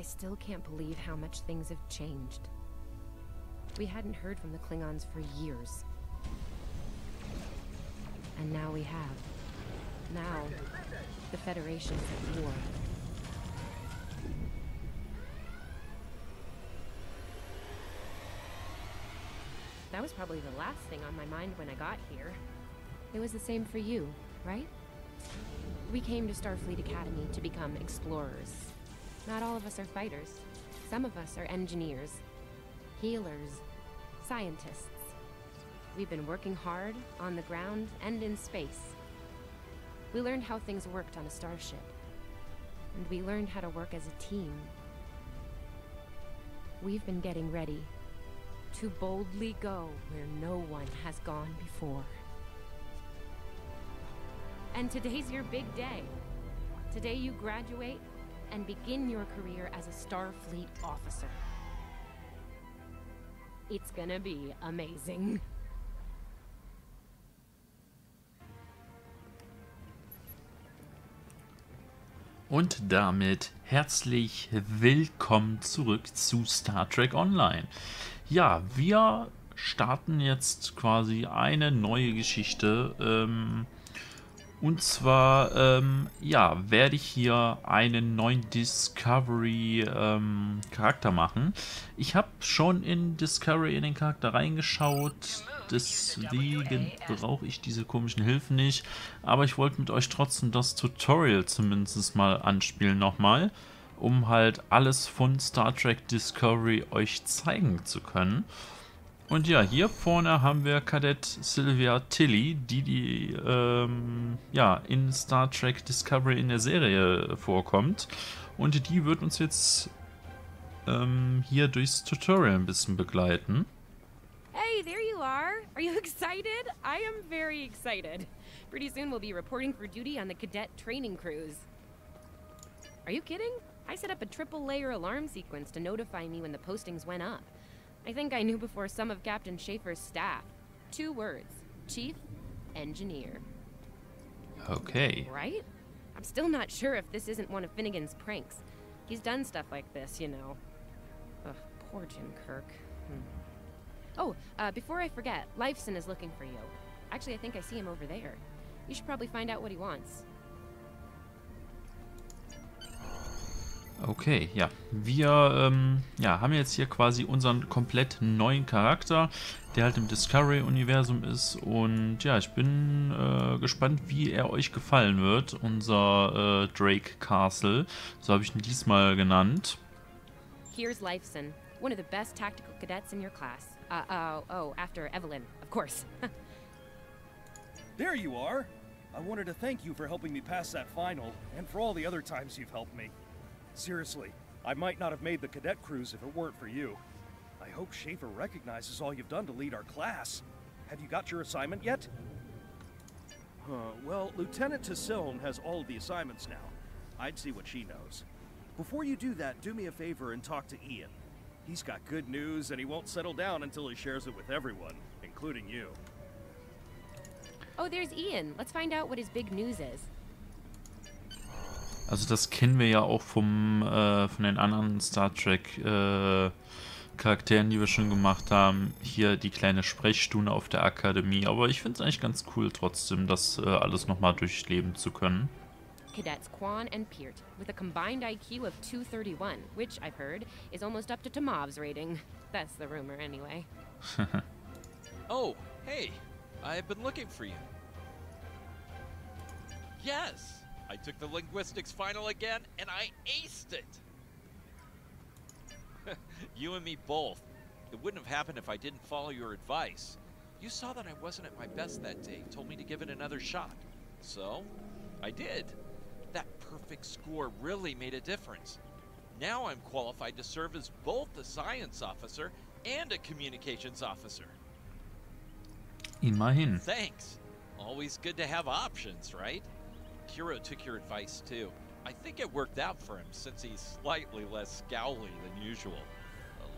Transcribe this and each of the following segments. I still can't believe how much things have changed. We hadn't heard from the Klingons for years. And now we have. Now, the Federation's at war. That was probably the last thing on my mind when I got here. It was the same for you, right? We came to Starfleet Academy to become explorers. Not all of us are fighters. Some of us are engineers, healers, scientists. We've been working hard, on the ground, and in space. We learned how things worked on a starship. And we learned how to work as a team. We've been getting ready to boldly go where no one has gone before. And today's your big day. Today you graduate and begin your career as a Starfleet officer. It's gonna be amazing. Und damit herzlich willkommen zurück zu Star Trek Online. Ja, wir starten jetzt quasi eine neue Geschichte. Und zwar, ja, werde ich hier einen neuen Discovery-Charakter machen. Ich habe schon in Discovery in den Charakter reingeschaut, deswegen brauche ich diese komischen Hilfen nicht. Aber ich wollte mit euch trotzdem das Tutorial zumindest mal anspielen nochmal, um halt alles von Star Trek Discovery euch zeigen zu können. Und ja, hier vorne haben wir Kadett Sylvia Tilly, die ja, in Star Trek Discovery in der Serie vorkommt. Und die wird uns jetzt hier durchs Tutorial ein bisschen begleiten. Hey, there you are. Are you excited? I am very excited. Pretty soon we'll be reporting for duty on the cadet training cruise. Are you kidding? I set up a triple-layer alarm sequence to notify me when the postings went up. I think I knew before some of Captain Schaefer's staff. Two words. Chief Engineer. Okay. Right? I'm still not sure if this isn't one of Finnegan's pranks. He's done stuff like this, you know. Ugh, poor Jim Kirk. Oh, before I forget, Lifeson is looking for you. Actually, I think I see him over there. You should probably find out what he wants. Okay, ja, wir ja, haben jetzt hier quasi unseren komplett neuen Charakter, der halt im Discovery-Universum ist, und ja, ich bin gespannt, wie er euch gefallen wird, unser Drake Castle, so habe ich ihn diesmal genannt. Here's Lifeson, one of the best tactical cadets in your class. Oh, after Evelyn, of course. There you are. I wanted to thank you for helping me pass that final and for all the other times you've helped me. Seriously, I might not have made the cadet cruise if it weren't for you. I hope Schaefer recognizes all you've done to lead our class. Have you got your assignment yet? Well, Lieutenant Tassilne has all of the assignments now. I'd see what she knows. Before you do that, do me a favor and talk to Ian. He's got good news and he won't settle down until he shares it with everyone, including you. Oh, there's Ian. Let's find out what his big news is. Also das kennen wir ja auch vom, von den anderen Star Trek Charakteren, die wir schon gemacht haben. Hier die kleine Sprechstunde auf der Akademie. Aber ich finde es eigentlich ganz cool trotzdem, das alles nochmal durchleben zu können. Cadets Quan and Peart with a combined IQ of 231, which I've heard is almost up to Tomov's rating. That's the rumor anyway. Oh, hey, I've been looking for you. Yes. I took the linguistics final again, and I aced it! You and me both. It wouldn't have happened if I didn't follow your advice. You saw that I wasn't at my best that day, told me to give it another shot. So, I did. That perfect score really made a difference. Now I'm qualified to serve as both a science officer and a communications officer. Imagine. Thanks. Always good to have options, right? Kiro took your advice too. I think it worked out for him since he's slightly less scowly than usual.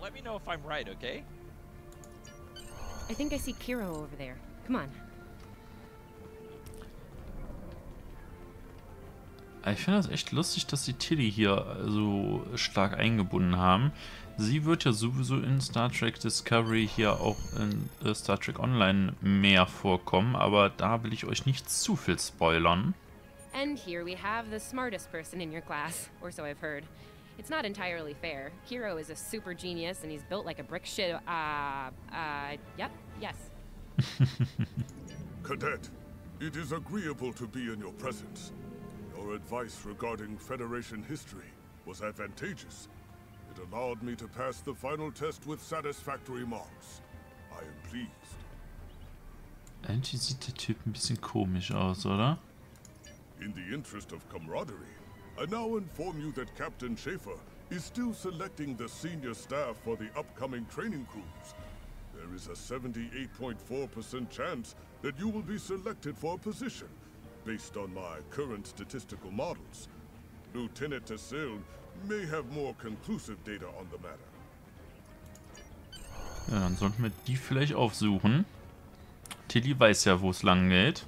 Let me know if I'm right, okay? I think I see Kiro over there. Come on. Ich finde das echt lustig, dass die Tilly hier so stark eingebunden haben. Sie wird ja sowieso in Star Trek Discovery hier auch in Star Trek Online mehr vorkommen, aber da will ich euch nicht zu viel spoilern. And here we have the smartest person in your class, or so I've heard. It's not entirely fair. Hero is a super genius and he's built like a brick shit. Yep, yes. Cadet, it is agreeable to be in your presence. Your advice regarding Federation history was advantageous. It allowed me to pass the final test with satisfactory marks. I am pleased. Eigentlich sieht der Typ ein bisschen komisch aus, oder? In the interest of camaraderie, I now inform you that Captain Schaefer is still selecting the senior staff for the upcoming training crews. There is a 78.4% chance that you will be selected for a position based on my current statistical models. Lieutenant Tassilne may have more conclusive data on the matter. Ja, dann sollten wir die vielleicht aufsuchen. Tilly weiß ja, wo es lang geht.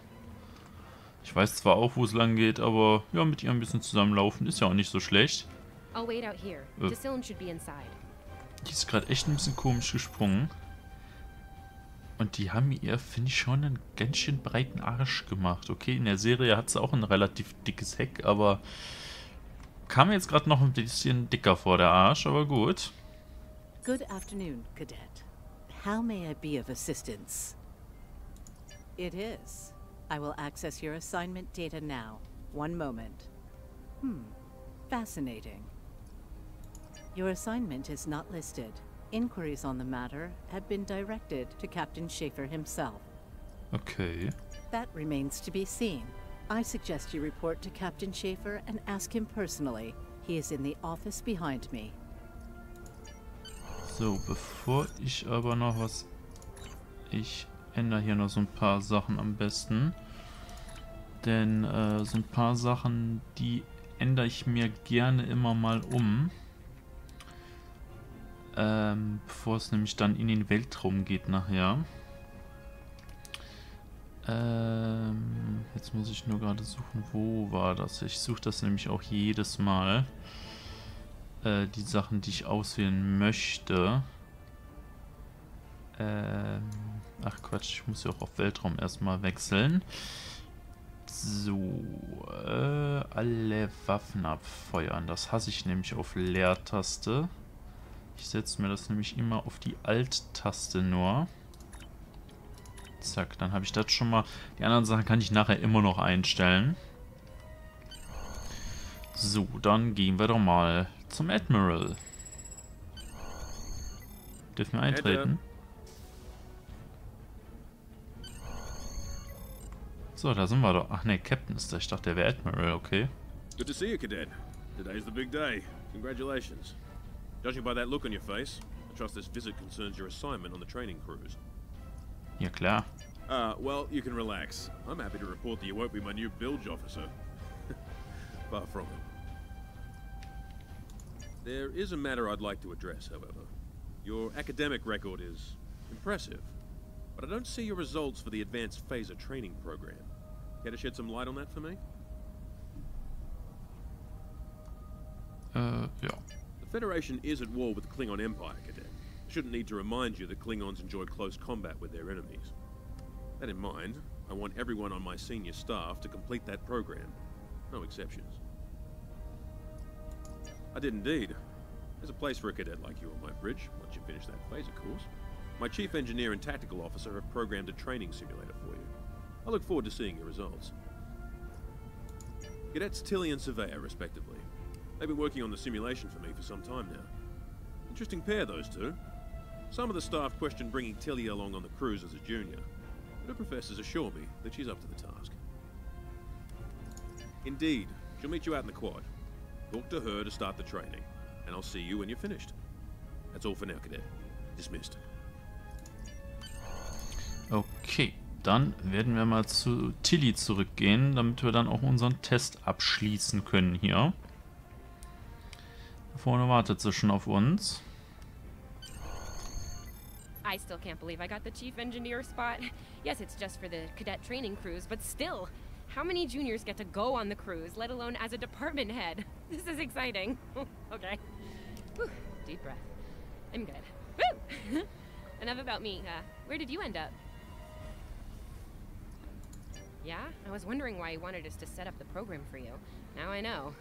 Ich weiß zwar auch, wo es lang geht, aber ja, mit ihr ein bisschen zusammenlaufen ist ja auch nicht so schlecht. Die ist gerade echt ein bisschen komisch gesprungen. Und die haben ihr, finde ich, schon einen ganz schön breiten Arsch gemacht. Okay, in der Serie hat sie auch ein relativ dickes Heck, aber kam mir jetzt gerade noch ein bisschen dicker vor, der Arsch, aber gut. Good afternoon, Cadet. How may I be of assistance? It is. I will access your assignment data now. One moment. Fascinating. Your assignment is not listed. Inquiries on the matter have been directed to Captain Schaefer himself. Okay. That remains to be seen. I suggest you report to Captain Schaefer and ask him personally. He is in the office behind me. So, bevor ich aber noch was... Ich ändere hier noch so ein paar Sachen am besten. Denn so ein paar Sachen, die ändere ich mir gerne immer mal um. Bevor es nämlich dann in den Weltraum geht nachher. Jetzt muss ich nur gerade suchen, wo war das? Ich suche das nämlich auch jedes Mal. Die Sachen, die ich auswählen möchte. Ach Quatsch, ich muss ja auch auf Weltraum erstmal wechseln. So, alle Waffen abfeuern. Das hasse ich nämlich auf Leertaste. Ich setze mir das nämlich immer auf die Alt-Taste nur. Zack, dann habe ich das schon mal. Die anderen Sachen kann ich nachher immer noch einstellen. So, dann gehen wir doch mal zum Admiral. Dürfen wir eintreten? So, da sind wir doch. Ach ne, Captain ist da. Ich dachte, der wäre Admiral, okay. Good to see you, Cadet. Today is the big day. Congratulations. Judging by that look on your face, I trust this visit concerns your assignment on the training cruise. Ja, klar. Well, you can relax. I'm happy to report that you won't be my new bilge officer. Far from it. There is a matter I'd like to address, however. Your academic record is impressive, but I don't see your results for the advanced phaser training program. Care to shed some light on that for me? Yeah. The Federation is at war with the Klingon Empire, Cadet. I shouldn't need to remind you that Klingons enjoy close combat with their enemies. That in mind, I want everyone on my senior staff to complete that program. No exceptions. I did indeed. There's a place for a cadet like you on my bridge, once you finish that phaser course. My chief engineer and tactical officer have programmed a training simulator for you. I look forward to seeing your results. Cadets Tilly and Surveyor, respectively. They've been working on the simulation for me for some time now. Interesting pair, those two. Some of the staff questioned bringing Tilly along on the cruise as a junior, but her professors assure me that she's up to the task. Indeed, she'll meet you out in the quad. Talk to her to start the training, and I'll see you when you're finished. That's all for now, Cadet. Dismissed. Okay, dann werden wir mal zu Tilly zurückgehen, damit wir dann auch unseren Test abschließen können hier. Vorne wartet sie schon auf uns. I still can't believe I got the chief engineer spot. Yes, it's just for the cadet training cruise, but still, How many juniors get to go on the cruise, let alone as a department head? This is exciting. Okay. Whew. Deep breath. I'm good. Woo! Enough about me. Where did you end up? Yeah? I was wondering why you wanted us to set up the program for you. Now I know.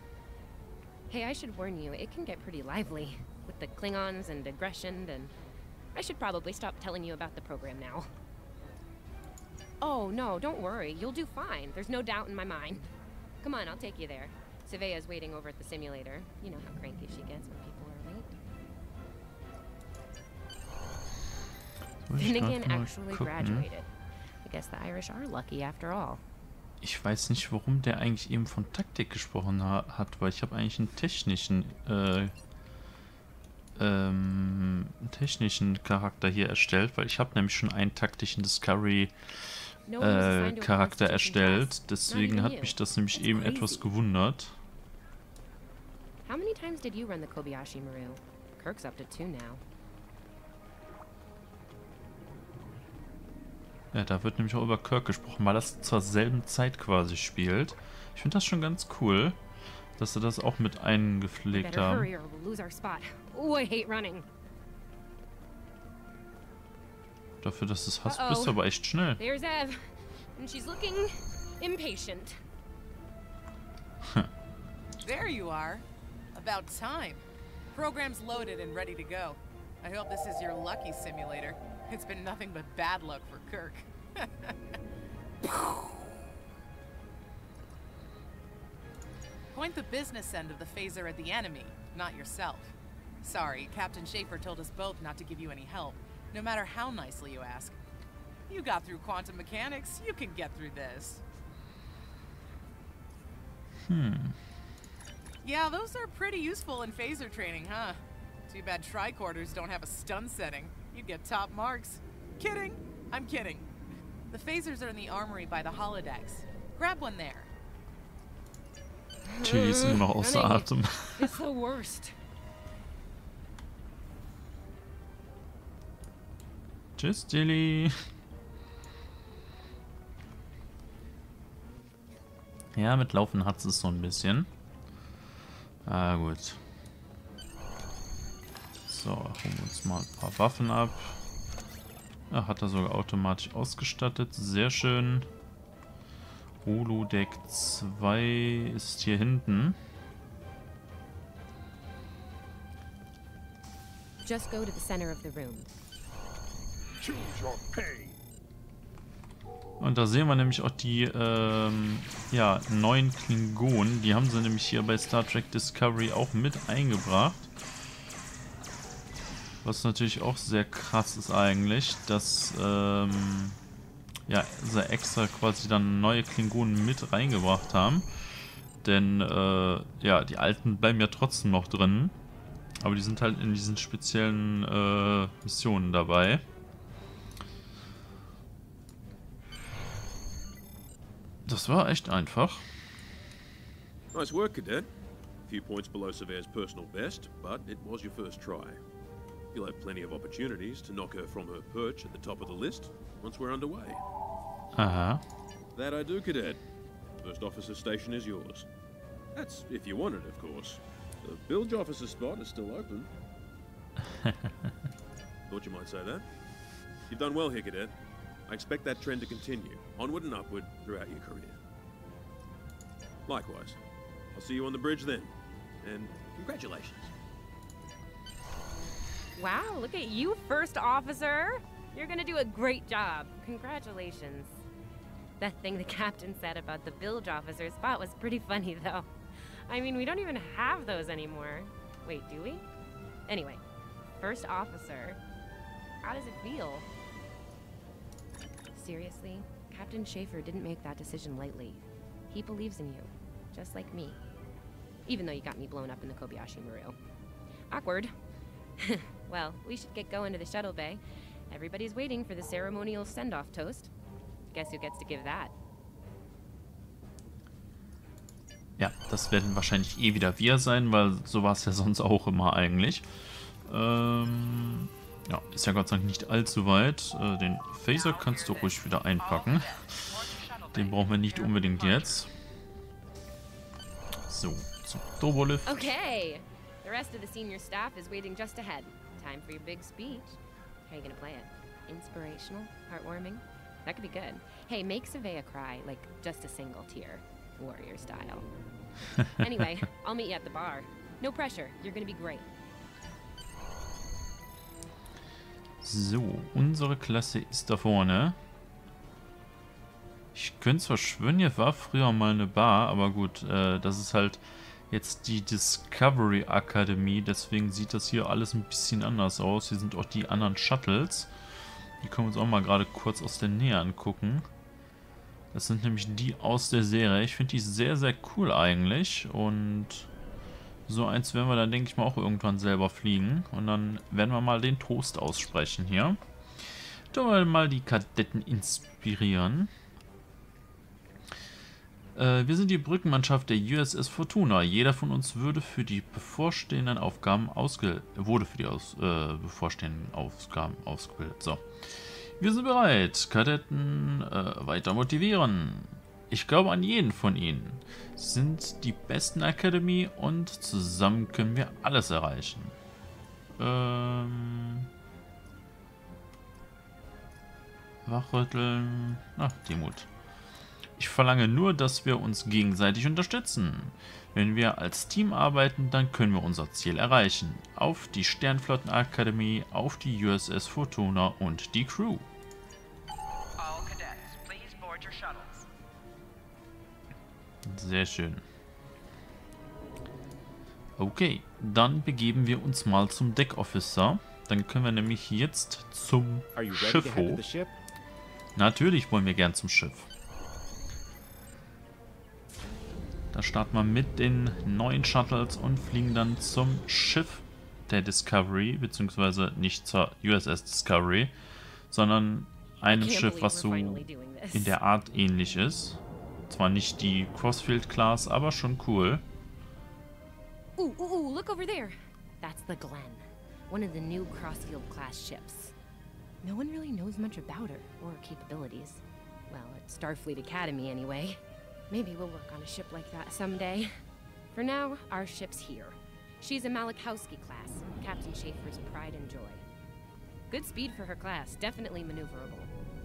Hey, I should warn you, it can get pretty lively. With the Klingons and aggression, and... I should probably stop telling you about the program now. Oh, no, don't worry. You'll do fine. There's no doubt in my mind. Come on, I'll take you there. Saveya's waiting over at the simulator. You know how cranky she gets when people are late. Finnegan actually graduated. I guess the Irish are lucky after all. Ich weiß nicht, warum der eigentlich eben von Taktik gesprochen hat, weil ich habe eigentlich einen technischen Charakter hier erstellt, weil ich habe nämlich schon einen taktischen Discovery Charakter erstellt, deswegen hat mich das nämlich eben etwas gewundert. How many times did you run the Kobayashi Maru? Kirk's up to 2 now. Ja, da wird nämlich auch über Kirk gesprochen, weil das zur selben Zeit quasi spielt. Ich finde das schon ganz cool, dass sie das auch mit eingepflegt haben. Dafür, dass es hast, bist du aber echt schnell. There you are. About time. Program's loaded and ready to go. I hope this is your lucky simulator. It's been nothing but bad luck for Kirk. Point the business end of the phaser at the enemy, not yourself. Sorry, Captain Schaefer told us both not to give you any help, no matter how nicely you ask. You got through quantum mechanics, you can get through this. Yeah, those are pretty useful in phaser training, huh? Too bad tricorders don't have a stun setting. You'd get top marks. Kidding? I'm kidding. The phasers are in the armory by the holodecks. Grab one there. Jeez, nur noch außer Atem. It's the worst. Tschüss, Tilly. Ja, mit Laufen hat es so ein bisschen. Ah, gut. So, holen wir uns mal ein paar Waffen ab. Ja, hat er sogar automatisch ausgestattet. Sehr schön. Holodeck 2 ist hier hinten. Just go to the center of the room. Und da sehen wir nämlich auch die ja, neuen Klingonen. Die haben sie nämlich hier bei Star Trek Discovery auch mit eingebracht. Was natürlich auch sehr krass ist eigentlich, dass ja, sie extra quasi dann neue Klingonen mit reingebracht haben. Denn ja, die alten bleiben ja trotzdem noch drin. Aber die sind halt in diesen speziellen Missionen dabei. Das war echt einfach. Nice work, Cadet. A few points below Saveya's personal best, but it was your first try. You'll have plenty of opportunities to knock her from her perch at the top of the list once we're underway. Uh-huh. That I do, Cadet. First officer station is yours. That's if you want it, of course. The bilge officer spot is still open. Thought you might say that. You've done well here, Cadet. I expect that trend to continue, onward and upward, throughout your career. Likewise. I'll see you on the bridge then. And congratulations. Wow, look at you, first officer. You're gonna do a great job. Congratulations. That thing the captain said about the bilge officer spot was pretty funny, though. I mean, we don't even have those anymore. Wait, do we? Anyway, first officer. How does it feel? Seriously, Captain Schaefer didn't make that decision lightly. He believes in you, just like me. Even though you got me blown up in the Kobayashi Maru. Awkward. Well, we should get going to the shuttle bay. Everybody's waiting for the ceremonial send-off toast. Guess who gets to give that? Ja, das werden wahrscheinlich eh wieder wir sein, weil so war es ja sonst auch immer eigentlich. Ja, ist ja Gott sei Dank nicht allzu weit. Den Phaser kannst du ruhig wieder einpacken. Den brauchen wir nicht unbedingt jetzt. So, zum Turbolift. Okay. The rest of the senior staff is waiting just ahead. Time for your big speech. How are you gonna play it? Inspirational, heartwarming. That could be good. Hey, make Savea cry, like just a single tear, warrior style. Anyway, I'll meet you at the bar. No pressure. You're gonna be great. So, unsere Klasse ist da vorne. Ich könnte zwar schwören, hier war früher mal eine Bar, aber gut, das ist halt jetzt die Discovery Academy, deswegen sieht das hier alles ein bisschen anders aus. Hier sind auch die anderen Shuttles. Die können wir uns auch mal gerade kurz aus der Nähe angucken. Das sind nämlich die aus der Serie. Ich finde die sehr, sehr cool eigentlich und so eins werden wir dann, denke ich mal, auch irgendwann selber fliegen. Und dann werden wir mal den Toast aussprechen hier. Dann wollen wir mal die Kadetten inspirieren. Wir sind die Brückenmannschaft der USS Fortuna. Jeder von uns würde für die bevorstehenden Aufgaben ausgebildet. So. Wir sind bereit. Kadetten weiter motivieren. Ich glaube an jeden von ihnen. Sie sind die besten Academy und zusammen können wir alles erreichen. Wachrütteln. Ach, Demut. Ich verlange nur, dass wir uns gegenseitig unterstützen. Wenn wir als Team arbeiten, dann können wir unser Ziel erreichen. Auf die Sternflottenakademie, auf die USS Fortuna und die Crew. Sehr schön. Okay, dann begeben wir uns mal zum Deck Officer. Dann können wir nämlich jetzt zum Schiff hoch. Natürlich wollen wir gern zum Schiff. Da starten wir mit den neuen Shuttles und fliegen dann zum Schiff der Discovery, beziehungsweise nicht zur USS Discovery, sondern einem Schiff, was so in der Art ähnlich ist. Zwar nicht die Crossfield-Class, aber schon cool. Ooh, look over there. That's the Glenn, one of the new Crossfield-Class ships. No one really knows much about her or her capabilities. Well, at Starfleet Academy anyway. Maybe we'll work on a ship like that someday. For now, our ship's here. She's a Malikowski class, Captain Schaefer's pride and joy. Good speed for her class, definitely maneuverable.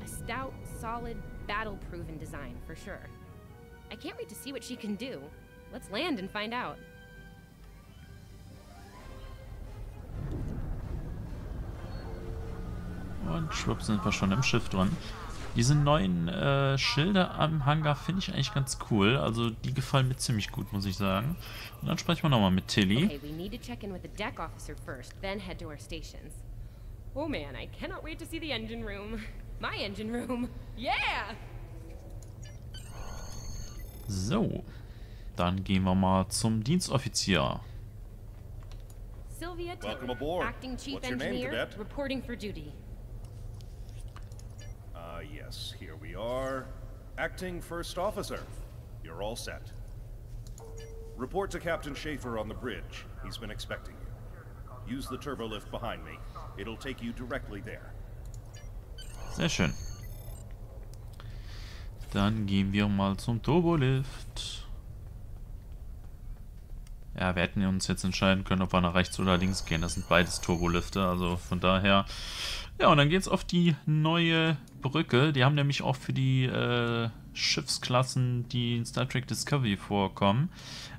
A stout, solid, battle-proven design for sure. I can't wait to see what she can do. Let's land and find out. Und schwupp sind wir schon im Schiff drin. Diese neuen Schilder am Hangar finde ich eigentlich ganz cool. Also die gefallen mir ziemlich gut, muss ich sagen. Und dann sprechen wir nochmal mit Tilly. Okay, we need to check in with the deck officer first, then head to our stations. Oh man, I cannot wait to see the engine room. My engine room. Yeah! So, dann gehen wir mal zum Dienstoffizier. Sylvia Tilly, Acting Chief Engineer, reporting for duty. Yes, here we are. Acting First Officer. You're all set. Report to Captain Schaefer on the bridge. He's been expecting you. Use the turbo lift behind me. It'll take you directly there. Sehr schön. Dann gehen wir mal zum Turbolift. Ja, wir hätten uns jetzt entscheiden können, ob wir nach rechts oder links gehen. Das sind beides Turbolifte, also von daher. Ja, und dann geht's auf die neue Brücke. Die haben nämlich auch für die Schiffsklassen, die in Star Trek Discovery vorkommen,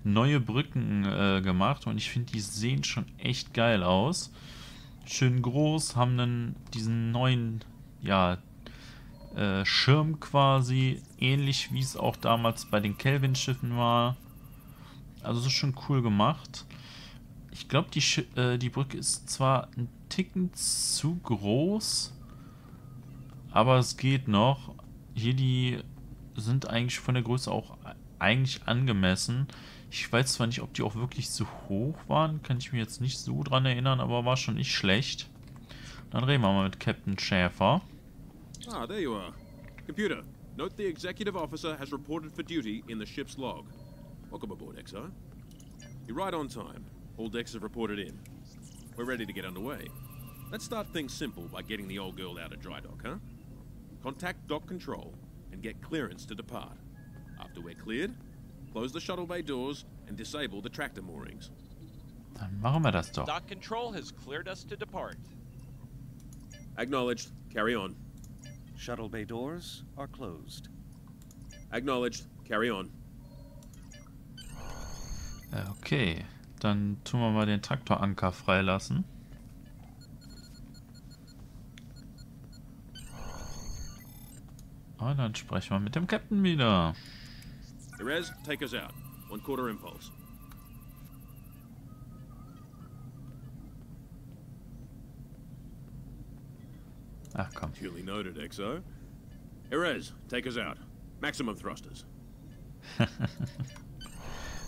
neue Brücken gemacht. Und ich finde, die sehen schon echt geil aus. Schön groß, haben dann diesen neuen, ja, Schirm quasi, ähnlich wie es auch damals bei den Kelvin-Schiffen war. Also, es ist schon cool gemacht. Ich glaube, die Brücke ist zwar ein Ticken zu groß, aber es geht noch. Hier, die sind eigentlich von der Größe auch eigentlich angemessen. Ich weiß zwar nicht, ob die auch wirklich zu hoch waren, kann ich mir jetzt nicht so dran erinnern, aber war schon nicht schlecht. Dann reden wir mal mit Captain Schaefer. Ah, there you are. Computer, note the executive officer has reported for duty in the ship's log. Welcome aboard, XR. You're right on time. All decks have reported in. We're ready to get underway. Let's start things simple by getting the old girl out of dry dock, huh? Contact dock control. and get clearance to depart. After we're cleared, close the shuttle bay doors and disable the tractor moorings. Dann machen wir das doch. Dock Control has cleared us to depart. Acknowledged. Carry on. Shuttle bay doors are closed. Acknowledged. Carry on. Okay, dann tun wir mal den Traktoranker freilassen. Und dann sprechen wir mit dem Captain wieder. Perez, take us out. 1/4 impulse. Ach komm. Duly noted, Exo. Perez, take us out. Maximum thrusters.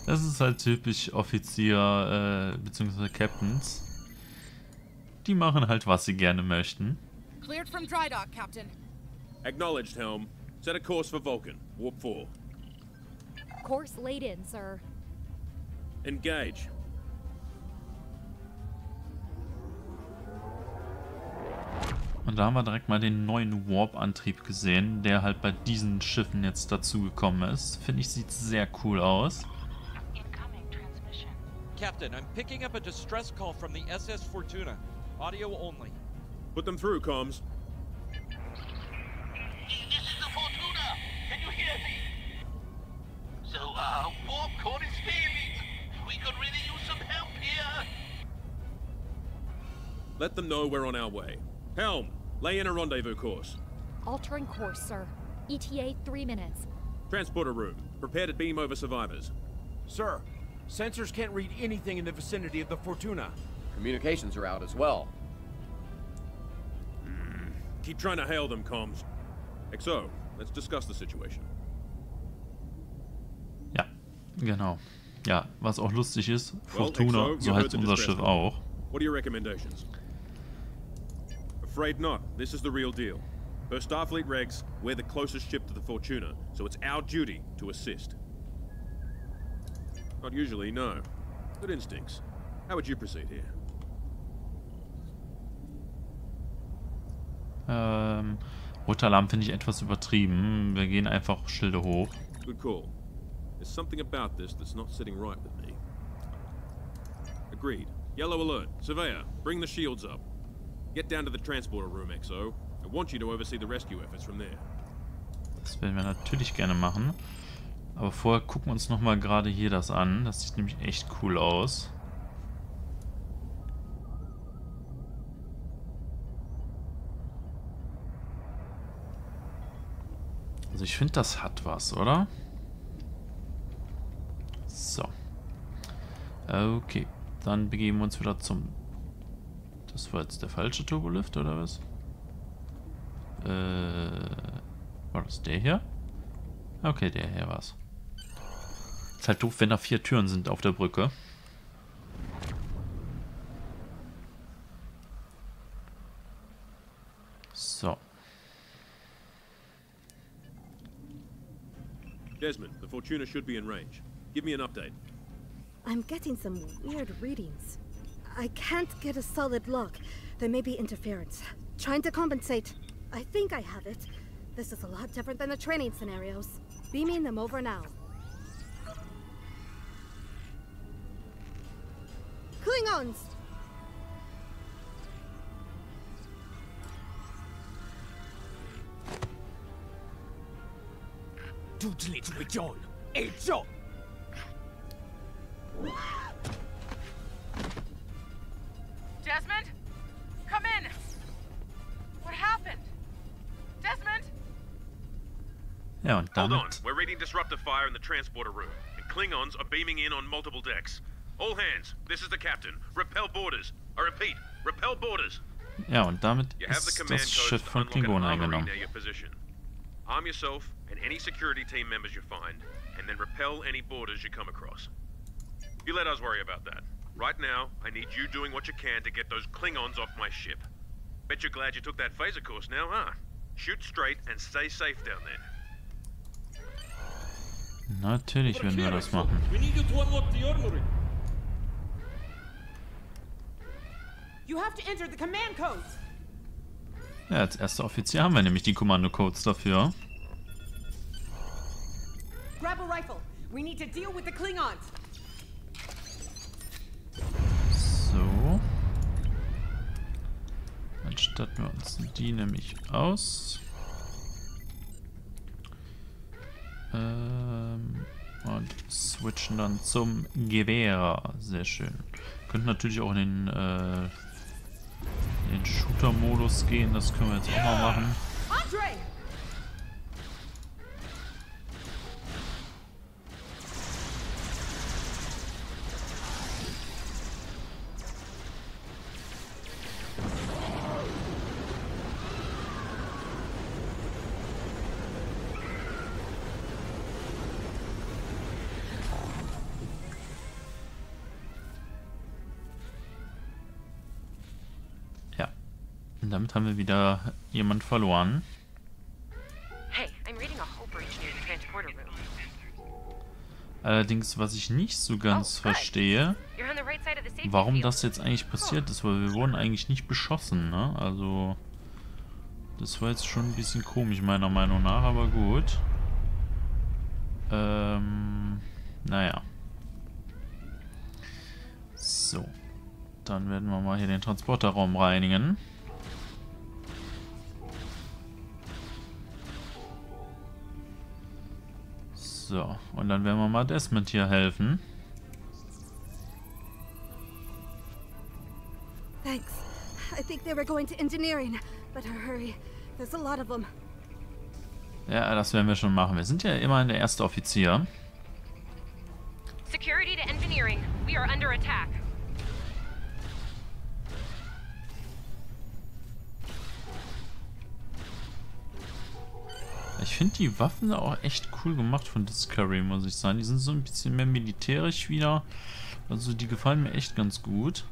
Das ist halt typisch Offizier bzw. Captains. Die machen halt, was sie gerne möchten. Cleared from dry dock, Captain. Acknowledged, Helm. Set a course for Vulcan. Warp 4. Course laid in, sir. Engage. Und da haben wir direkt mal den neuen Warp-Antrieb gesehen, der halt bei diesen Schiffen jetzt dazugekommen ist. Finde ich, sieht sehr cool aus. Captain, I'm picking up a distress call from the SS Fortuna. Audio only. Put them through, comms. This is the Fortuna. Can you hear me? So, warp core is failing. We could really use some help here. Let them know we're on our way. Helm, lay in a rendezvous course. Altering course, sir. ETA 3 minutes. Transporter room, prepare to beam over survivors. Sir, sensors can't read anything in the vicinity of the Fortuna. Communications are out as well. Keep trying to hail them, comms. XO, let's discuss the situation. Ja, genau. Ja, was auch lustig ist, Fortuna, well, XO, so heißt unser Schiff auch. What are your recommendations? Afraid not. This is the real deal. Per Starfleet regs, we're the closest ship to the Fortuna, so it's our duty to assist. Not usually, no. Good instincts. How would you proceed here? Roter Alarm finde ich etwas übertrieben. Wir gehen einfach Schilde hoch. Good call. There's something about this that's not sitting right with me. Agreed. Yellow alert. Surveyor, bring the shields up. Get down to the transporter room, XO. I want you to oversee the rescue efforts from there. Das werden wir natürlich gerne machen. Aber vorher gucken wir uns nochmal gerade hier das an. Das sieht nämlich echt cool aus. Also ich finde, das hat was, oder? So. Okay. Dann begeben wir uns wieder zum... Das war jetzt der falsche Turbolift, oder was? War das der hier? Okay, der hier war's. Ist halt doof, wenn da 4 Türen sind auf der Brücke. So. Desmond, the Fortuna should be in range. Give me an update. I'm getting some weird readings. I can't get a solid lock. There may be interference. Trying to compensate. I think I have it. This is a lot different than the training scenarios. Beaming them over now. Klingons! Doodle it with John. Hey, John! Desmond? Come in! What happened? Desmond? Ja, und damit... Hold on. We're reading disruptive fire in the transporter room. And Klingons are beaming in on multiple decks. All hands, this is the captain. Repel borders. I repeat, repel borders. Ja, und damit ist das Schiff von Klingonen eingenommen. Arm yourself and any security team members you find, and then repel any borders you come across. You let us worry about that. Right now, I need you doing what you can to get those Klingons off my ship. Bet you're glad you took that phaser course now, huh? Shoot straight and stay safe down there. Natürlich werden wir das machen. You have to enter the command codes. Ja, als erster Offizier haben wir nämlich die Kommandocodes dafür. rifle. We need to deal with the Klingons. So. Dann statten wir uns die nämlich aus. Und switchen dann zum Gewehr. Sehr schön. Könnten natürlich auch in den Shooter-Modus gehen. Das können wir jetzt auch mal machen. Damit haben wir wieder jemand verloren. Allerdings, was ich nicht so ganz verstehe, warum das jetzt eigentlich passiert ist, weil wir wurden eigentlich nicht beschossen, ne? Also, das war jetzt schon ein bisschen komisch meiner Meinung nach, aber gut. Naja. So. Dann werden wir mal hier den Transporterraum reinigen. So, und dann werden wir mal Desmond hier helfen. Thanks. I think they were going to engineering, but hurry. There's a lot of them. Ja, das werden wir schon machen. Wir sind ja immerhin der erste Offizier. Security to engineering. We are under attack. Ich finde die Waffen auch echt cool gemacht von Discovery, muss ich sagen. Die sind so ein bisschen mehr militärisch wieder. Also die gefallen mir echt ganz gut.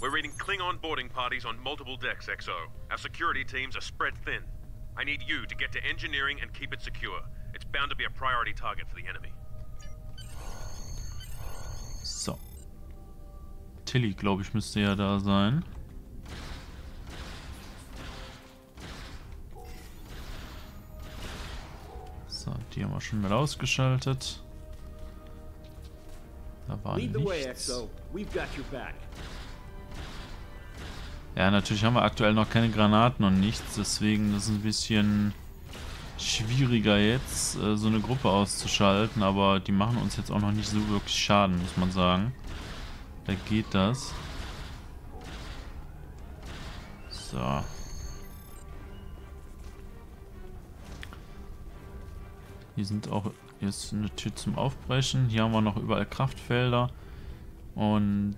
We're raiding Klingon boarding parties on multiple decks, XO. Our security teams are spread thin. I need you to get to engineering and keep it secure. It's bound to be a priority target for the enemy. So. Tilly, glaube ich, müsste ja da sein. So, die haben wir schon wieder ausgeschaltet. Da war nichts. Ja, natürlich haben wir aktuell noch keine Granaten und nichts, deswegen ist es ein bisschen schwieriger jetzt, so eine Gruppe auszuschalten, aber die machen uns jetzt auch noch nicht so wirklich Schaden, muss man sagen. Da geht das. So. Hier sind auch, hier ist eine Tür zum Aufbrechen. Hier haben wir noch überall Kraftfelder. Und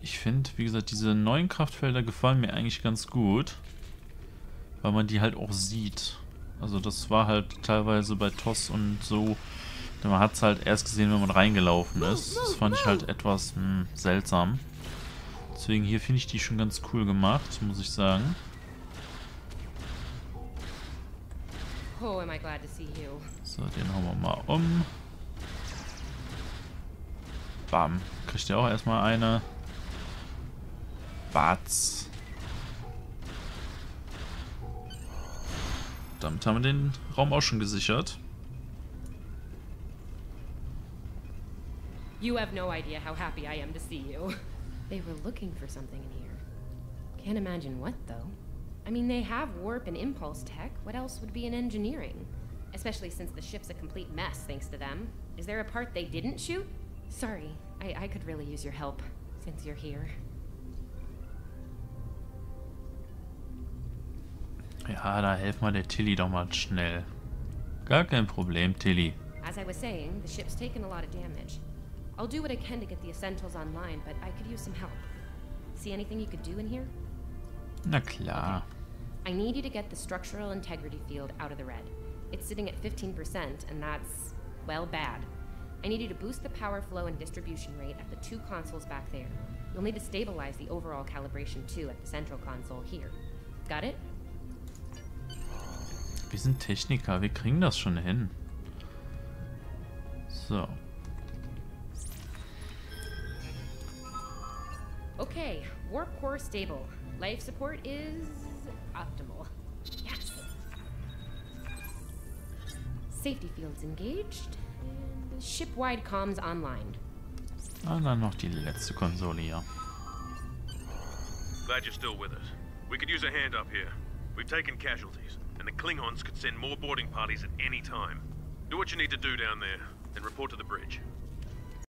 ich finde, wie gesagt, diese neuen Kraftfelder gefallen mir eigentlich ganz gut. Weil man die halt auch sieht. Also das war halt teilweise bei TOS und so. Man hat es halt erst gesehen, wenn man reingelaufen ist. Das fand ich halt etwas seltsam. Deswegen hier finde ich die schon ganz cool gemacht, muss ich sagen. So, den hauen wir mal um. Bam. Kriegt ihr auch erstmal eine. Batz. Damit haben wir den Raum auch schon gesichert. You have no idea how happy I am to see you. They were looking for something in here. Can't imagine what though. I mean, they have warp and impulse tech. What else would be in engineering? Especially since the ship's a complete mess, thanks to them. Is there a part they didn't shoot? Sorry, I could really use your help, since you're here. Ja, da helf mal der Tilly doch mal schnell. Gar kein Problem, Tilly. As I was saying, the ship's taken a lot of damage. I'll do what I can to get the essentials online, but I could use some help. See anything you could do in here? Na klar. I need you to get the structural integrity field out of the red. It's sitting at 15%, and that's, well, bad. I need you to boost the power flow and distribution rate at the two consoles back there. You'll need to stabilize the overall calibration too at the central console here. Got it? Wir sind Techniker, wir kriegen das schon hin. So. Okay, warp core stable. Life support is optimal. Yes. Safety fields engaged. Shipwide comms online. Und dann noch die letzte Konsole hier. Glad you're still with us. We could use a hand up here. We've taken casualties, and the Klingons could send more boarding parties at any time. Do what you need to do down there, and report to the bridge.